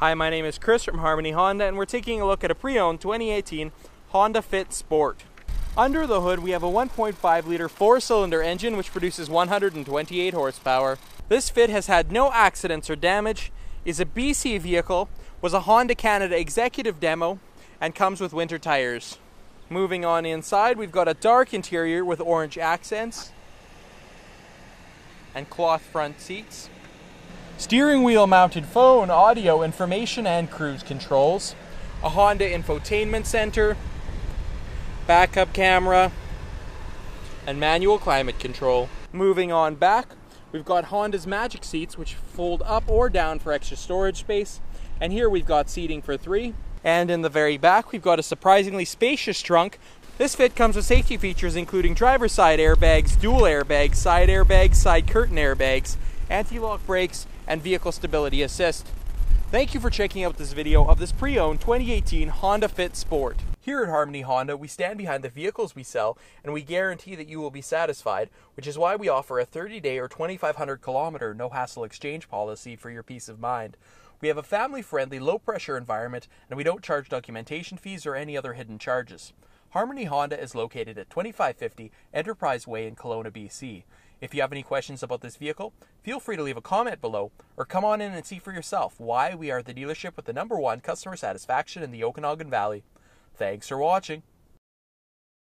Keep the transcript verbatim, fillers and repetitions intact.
Hi, my name is Chris from Harmony Honda, and we're taking a look at a pre-owned twenty eighteen Honda Fit Sport. Under the hood, we have a one point five liter four-cylinder engine which produces one hundred twenty-eight horsepower. This Fit has had no accidents or damage, is a B C vehicle, was a Honda Canada executive demo, and comes with winter tires. Moving on inside, we've got a dark interior with orange accents and cloth front seats. Steering wheel mounted phone, audio, information and cruise controls, a Honda infotainment center, backup camera, and manual climate control. Moving on back, we've got Honda's Magic Seats which fold up or down for extra storage space, and here we've got seating for three. And in the very back, we've got a surprisingly spacious trunk. This Fit comes with safety features including driver's side airbags, dual airbags, side airbags, side curtain airbags, anti-lock brakes, and vehicle stability assist. Thank you for checking out this video of this pre-owned twenty eighteen Honda Fit Sport. Here at Harmony Honda, we stand behind the vehicles we sell, and we guarantee that you will be satisfied, which is why we offer a thirty day or twenty-five hundred kilometer no-hassle exchange policy for your peace of mind. We have a family-friendly, low-pressure environment, and we don't charge documentation fees or any other hidden charges. Harmony Honda is located at twenty-five fifty Enterprise Way in Kelowna, B C. If you have any questions about this vehicle, feel free to leave a comment below or come on in and see for yourself why we are the dealership with the number one customer satisfaction in the Okanagan Valley. Thanks for watching.